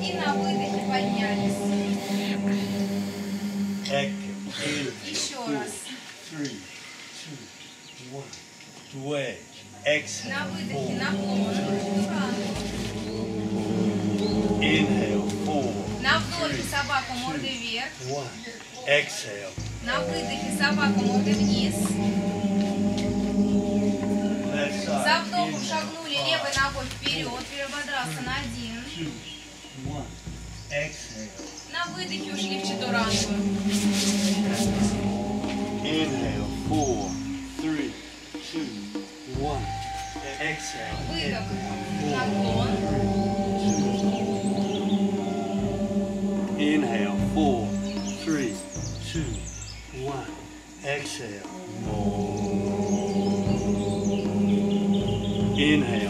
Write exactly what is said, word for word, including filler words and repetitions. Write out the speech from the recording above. и на выдохе поднялись. Еще раз. На выдохе на плоскость. На вдохе собака морда вверх. На выдохе собака морда вниз. За вдохом шагнули левой ногой вперед, вирабадраса на один. На выдохе ушли в чатурангу. Выдох, наклон. Inhale.